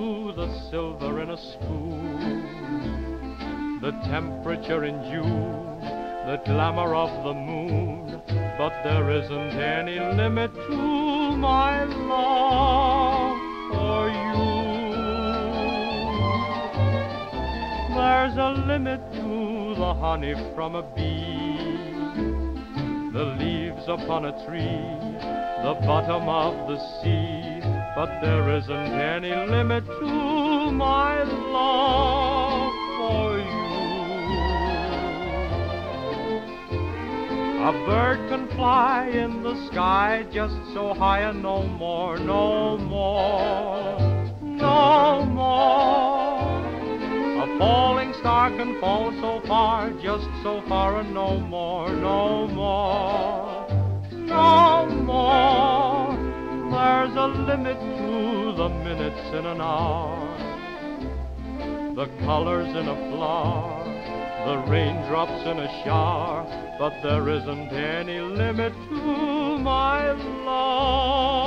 you the silver in a spoon, the temperature in June, the glamour of the moon, but there isn't any limit to my love for you. There's a limit to the honey from a bee, the leaves upon a tree, the bottom of the sea, but there isn't any limit to my love for you. A bird can fly in the sky just so high and no more, no more, no more. A falling star can fall so far, just so far and no more, no more, no more. There's a limit to the minutes in an hour, the colors in a flower, the raindrops in a shower, but there isn't any limit to my love.